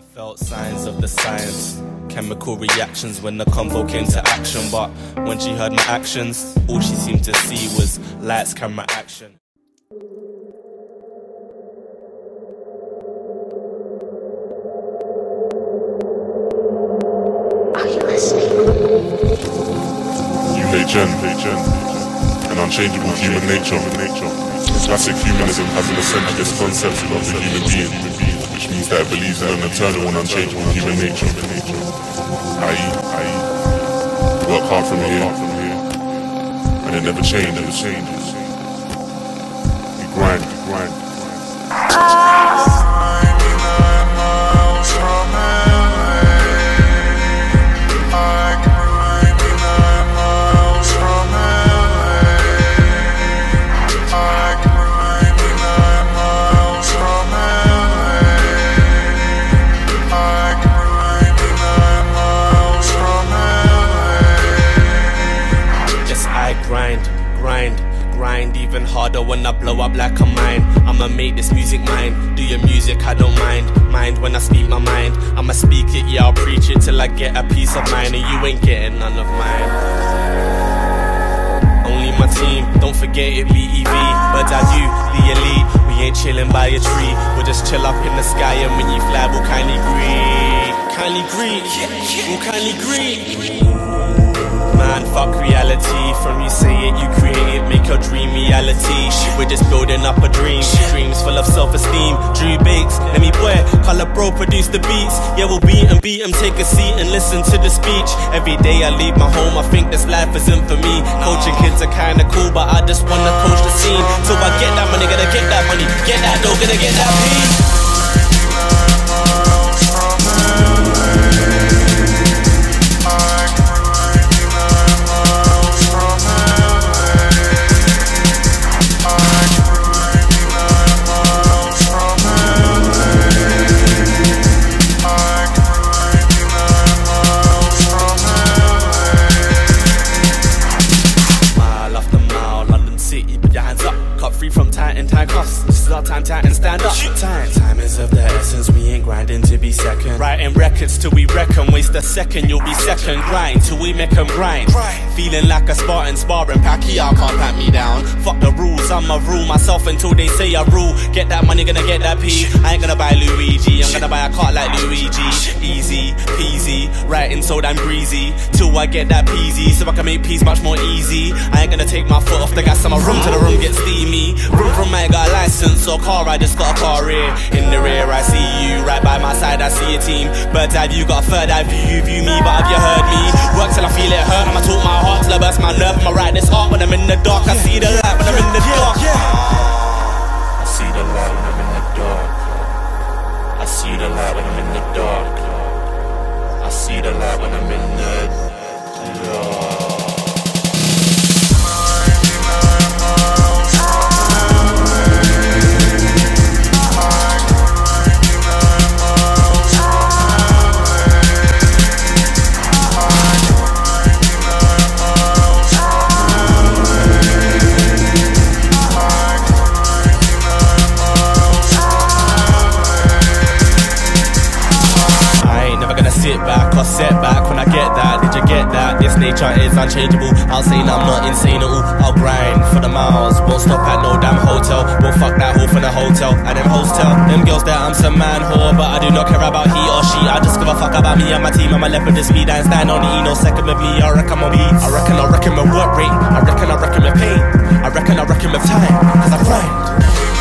I felt signs of the science, chemical reactions when the convo came to action. But when she heard my actions, all she seemed to see was lights, camera, action. Are you listening? U.H.N, an unchangeable human nature. Classic humanism has an essentialist concept of the human being, which means that it believes in an eternal and unchangeable human nature. I.e. work hard from here, and it never changes. You grind. Grind even harder when I blow up like a mine. I'ma make this music mine. Do your music, I don't mind when I speak my mind. I'ma speak it, yeah, I'll preach it till I get a piece of mine, and you ain't getting none of mine. Only my team, don't forget it, BEV. But I do, the elite. We ain't chilling by a tree, we'll just chill up in the sky, and when you fly, we'll kindly greet. We'll kindly greet. Man, fuck reality. From you say it, you create it, make your dream reality. We're just building up a dream. Dreams full of self-esteem. Drew Bakes, Lemmy Boy, Color Bro produce the beats. Yeah, we'll beat 'em, take a seat and listen to the speech. Every day I leave my home, I think this life isn't for me. Coaching kids are kinda cool, but I just wanna coach the scene. So I get that money, gotta get that money, get that dough, gonna get that beat. Time and stand up. Time is of the essence. We ain't grinding to be second. Writing records till we reckon. Waste a second, you'll be second. Grind till we make 'em grind. Feeling like a Spartan sparring. Pacquiao can't pat me down. Fuck the rules, I'ma rule myself until they say I rule. Get that money, gonna get that P. I ain't gonna buy Luigi, I'm gonna buy a car like Luigi. Easy peasy, writing so damn breezy. Till I get that peasy, so I can make peace much more easy. I ain't gonna take my foot off the gas, I'ma room till the room gets steamy. Room from my got a license or car, I just got a car rear. In the rear I see you, right by my side I see a team. Bird's eye view, got a third eye view, you view me, but have you heard me? Work till I feel it hurt, I'ma talk my heart till I burst my nerve. I'ma ride this art when I'm in the dark, I see the light when I'm in the dark. I see the light when I'm in the dark. I see the light when I'm in the dark. I see the light when I'm in the dark. Set back when I get that, did you get that? This nature is unchangeable. I'll say I'm not insane at all. I'll grind for the miles, won't stop at no damn hotel. Won't fuck that off in a hotel and them hostel. Them girls that I'm some man whore, but I do not care about he or she. I just give a fuck about me and my team. I'm a leopard to speed and stand on the E, no second with me. I reckon my beats, I reckon my work rate, I reckon my pain, I reckon my time, cause I grind.